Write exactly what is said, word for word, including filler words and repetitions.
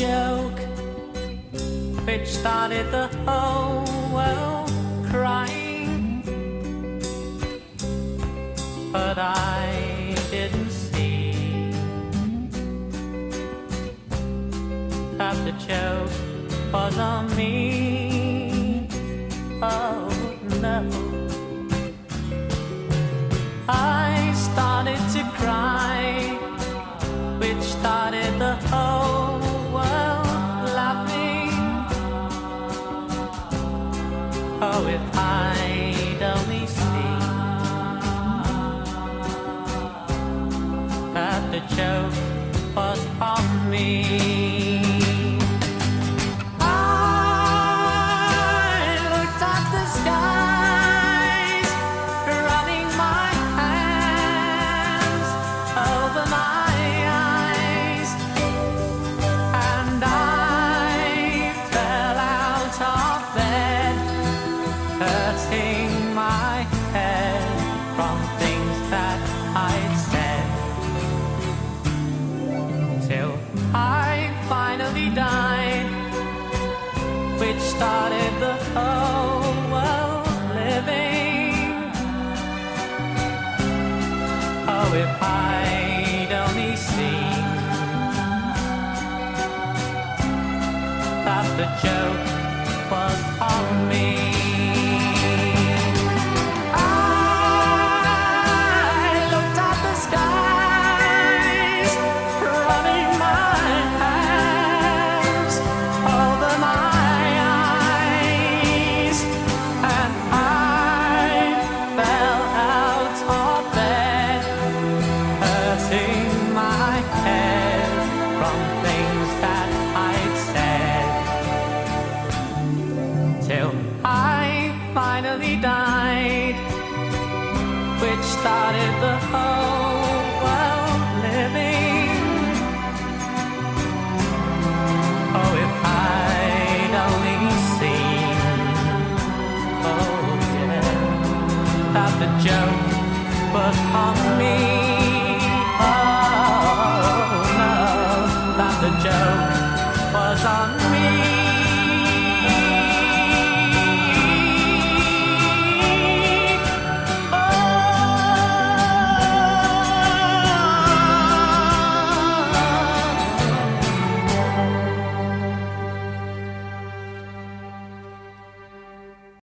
joke, which started the whole world crying. But I didn't see that the joke was on me. Oh no, I started to cry, which started the whole world laughing. Oh, if I'd only seen that the joke was on me. I looked at the skies, running my hands over my my head from things that I'd said, till I finally died, which started the whole world living. Oh, if I'd only seen that the joke was on me. Died, which started the whole world living. Oh, if I'd only seen, oh yeah, that the joke was on me. Oh no, that the joke was on me.